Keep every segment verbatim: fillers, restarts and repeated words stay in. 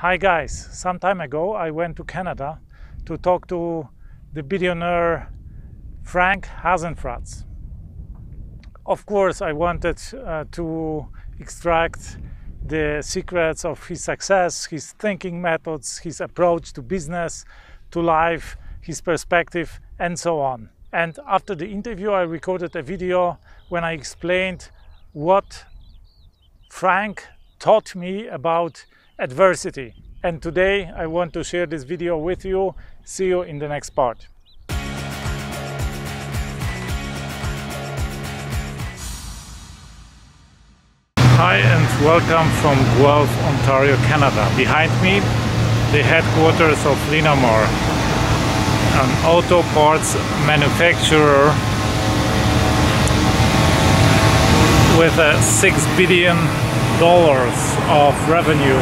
Hi guys, some time ago I went to Canada to talk to the billionaire Frank Hasenfratz. Of course I wanted uh, to extract the secrets of his success, his thinking methods, his approach to business, to life, his perspective and so on. And after the interview I recorded a video when I explained what Frank taught me about adversity. And today I want to share this video with you. See you in the next part. Hi and welcome from Guelph, Ontario, Canada. Behind me, the headquarters of Linamar, an auto parts manufacturer with a six billion dollars of revenue.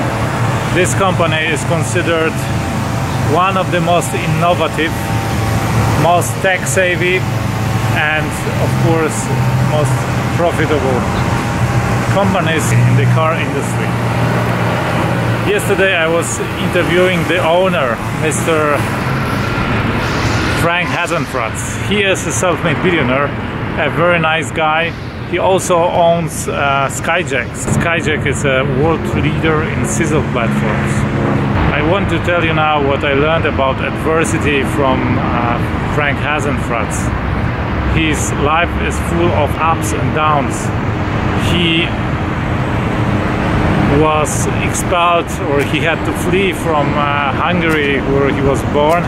This company is considered one of the most innovative, most tech-savvy and of course most profitable companies in the car industry. Yesterday I was interviewing the owner, Mister Frank Hasenfratz. He is a self-made billionaire, a very nice guy. He also owns uh, Skyjack. Skyjack is a world leader in scissor platforms. I want to tell you now what I learned about adversity from uh, Frank Hasenfratz. His life is full of ups and downs. He was expelled, or he had to flee from uh, Hungary, where he was born,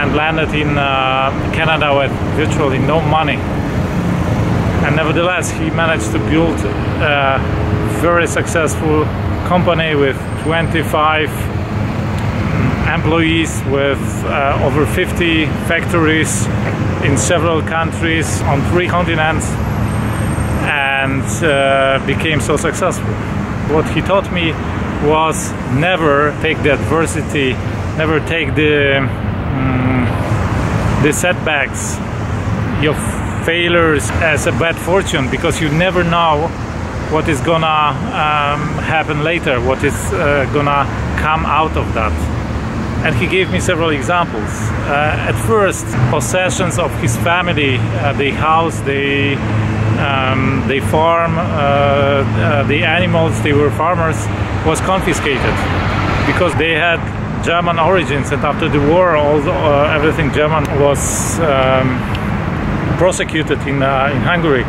and landed in uh, Canada with virtually no money. And nevertheless, he managed to build a very successful company with twenty-five employees, with uh, over fifty factories in several countries on three continents, and uh, became so successful. What he taught me was never take the adversity, never take the, um, the setbacks, your failures as a bad fortune, because you never know what is gonna um, happen later, what is uh, gonna come out of that. And he gave me several examples. Uh, at first, possessions of his family, uh, the house, the, um, the farm, uh, uh, the animals, they were farmers, was confiscated because they had German origins, and after the war all the, uh, everything German was um, prosecuted in, uh, in Hungary.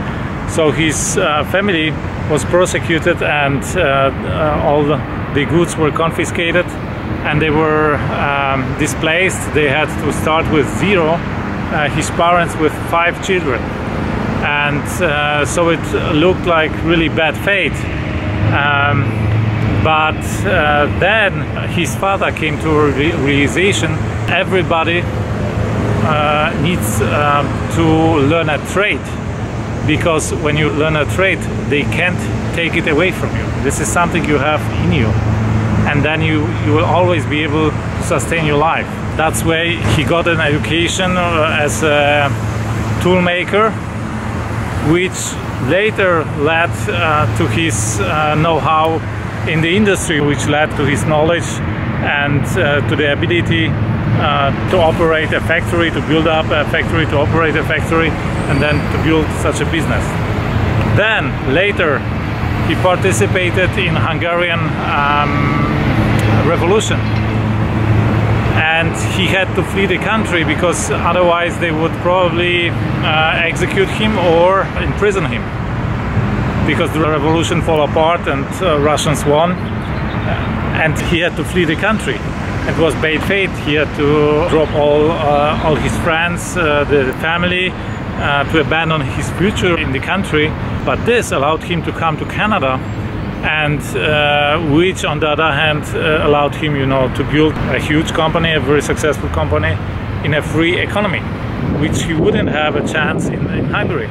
So his uh, family was prosecuted, and uh, uh, all the goods were confiscated and they were um, displaced. They had to start with zero, uh, his parents with five children, and uh, so it looked like really bad fate. Um, but uh, then his father came to a re realization everybody Uh, needs uh, to learn a trade, because when you learn a trade they can't take it away from you. This is something you have in you, and then you, you will always be able to sustain your life. That's why he got an education as a tool maker, which later led uh, to his uh, know-how in the industry, which led to his knowledge and uh, to the ability Uh, to operate a factory, to build up a factory, to operate a factory, and then to build such a business. Then later he participated in Hungarian um, revolution, and he had to flee the country because otherwise they would probably uh, execute him or imprison him, because the revolution fell apart and uh, Russians won, and he had to flee the country. It was bad fate. He had to drop all, uh, all his friends, uh, the family, uh, to abandon his future in the country. But this allowed him to come to Canada, and uh, which on the other hand uh, allowed him, you know, to build a huge company, a very successful company in a free economy, which he wouldn't have a chance in, in Hungary.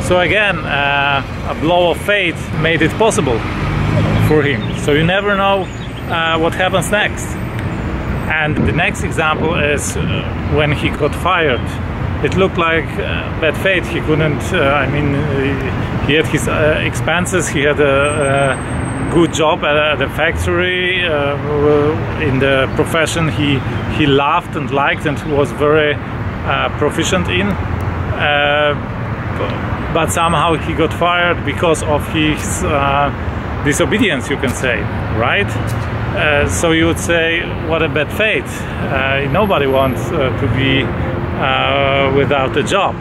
So again, uh, a blow of fate made it possible for him. So you never know uh, what happens next. And the next example is uh, when he got fired. It looked like uh, bad fate. He couldn't, uh, I mean, he had his uh, expenses, he had a, a good job at, at the factory. Uh, in the profession he he loved and liked and was very uh, proficient in. Uh, but somehow he got fired because of his uh, disobedience, you can say, right? Uh, so you would say, what a bad fate. Uh, nobody wants uh, to be uh, without a job.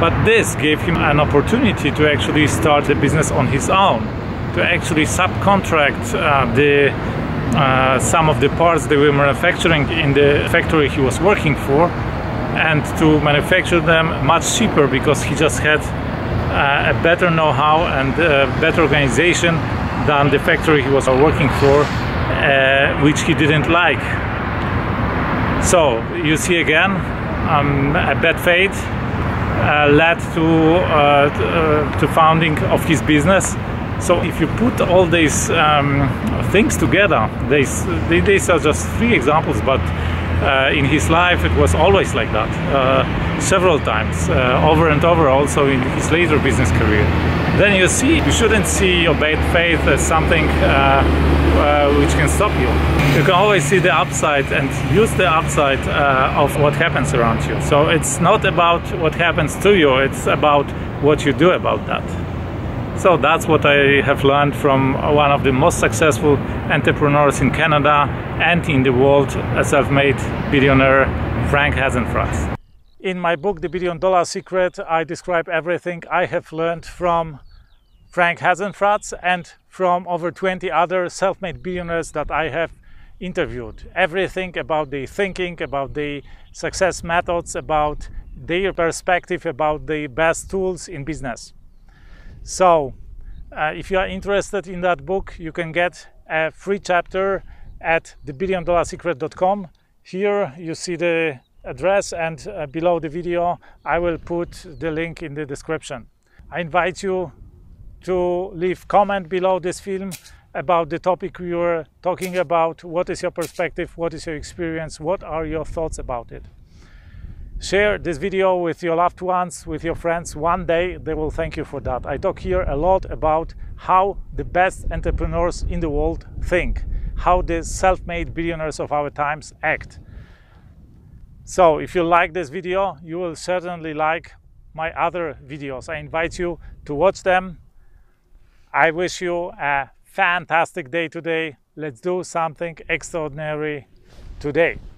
But this gave him an opportunity to actually start a business on his own, to actually subcontract uh, the, uh, some of the parts they were manufacturing in the factory he was working for, and to manufacture them much cheaper because he just had uh, a better know-how and a better organization than the factory he was working for, uh, which he didn't like. So you see again, um, a bad fate uh, led to uh, uh, to founding of his business. So if you put all these um, things together, these these are just three examples, but uh, in his life it was always like that, uh, several times, uh, over and over, also in his later business career. Then you see, you shouldn't see your bad faith as something uh, uh, which can stop you. You can always see the upside and use the upside uh, of what happens around you. So it's not about what happens to you, it's about what you do about that. So that's what I have learned from one of the most successful entrepreneurs in Canada and in the world, a self-made billionaire, Frank Hasenfratz. In my book, The Billion Dollar Secret, I describe everything I have learned from Frank Hasenfratz and from over twenty other self-made billionaires that I have interviewed. Everything about their thinking, about their success methods, about their perspective, about the best tools in business. So, uh, if you are interested in that book, you can get a free chapter at the billion dollar secret dot com. Here you see the address, and uh, below the video I will put the link in the description. I invite you to leave comment below this film about the topic we were talking about. What is your perspective? What is your experience? What are your thoughts about it? Share this video with your loved ones, with your friends. One day they will thank you for that. I talk here a lot about how the best entrepreneurs in the world think, how the self-made billionaires of our times act. So if you like this video, you will certainly like my other videos. I invite you to watch them. I wish you a fantastic day today. Let's do something extraordinary today.